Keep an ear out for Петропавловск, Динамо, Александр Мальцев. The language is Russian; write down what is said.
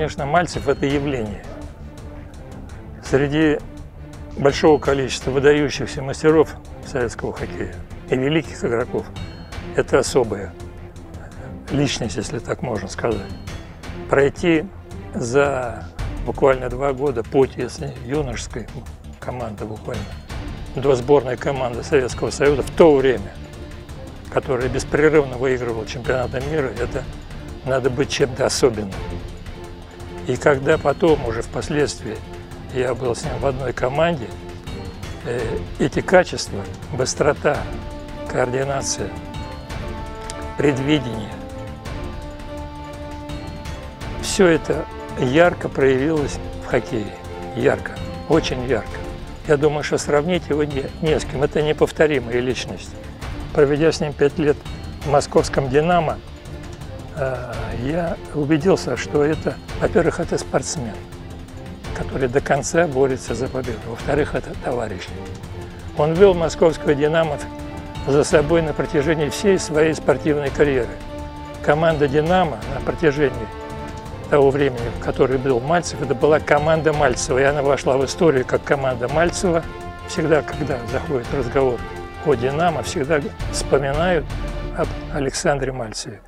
конечно, Мальцев – это явление. Среди большого количества выдающихся мастеров советского хоккея и великих игроков это особая личность, если так можно сказать. Пройти за буквально 2 года путь, если юношеской команды буквально, до сборной команды Советского Союза в то время, которая беспрерывно выигрывала чемпионаты мира, это надо быть чем-то особенным. И когда потом, уже впоследствии, я был с ним в одной команде, эти качества, быстрота, координация, предвидение, все это ярко проявилось в хоккее. Ярко, очень ярко. Я думаю, что сравнить его не с кем. Это неповторимая личность. Проведя с ним 5 лет в московском «Динамо», я убедился, что это, во-первых, это спортсмен, который до конца борется за победу. Во-вторых, это товарищ. Он вел московского «Динамо» за собой на протяжении всей своей спортивной карьеры. Команда «Динамо» на протяжении того времени, в которое был Мальцев, это была команда Мальцева. И она вошла в историю как команда Мальцева. Всегда, когда заходит разговор о «Динамо», всегда вспоминают об Александре Мальцеве.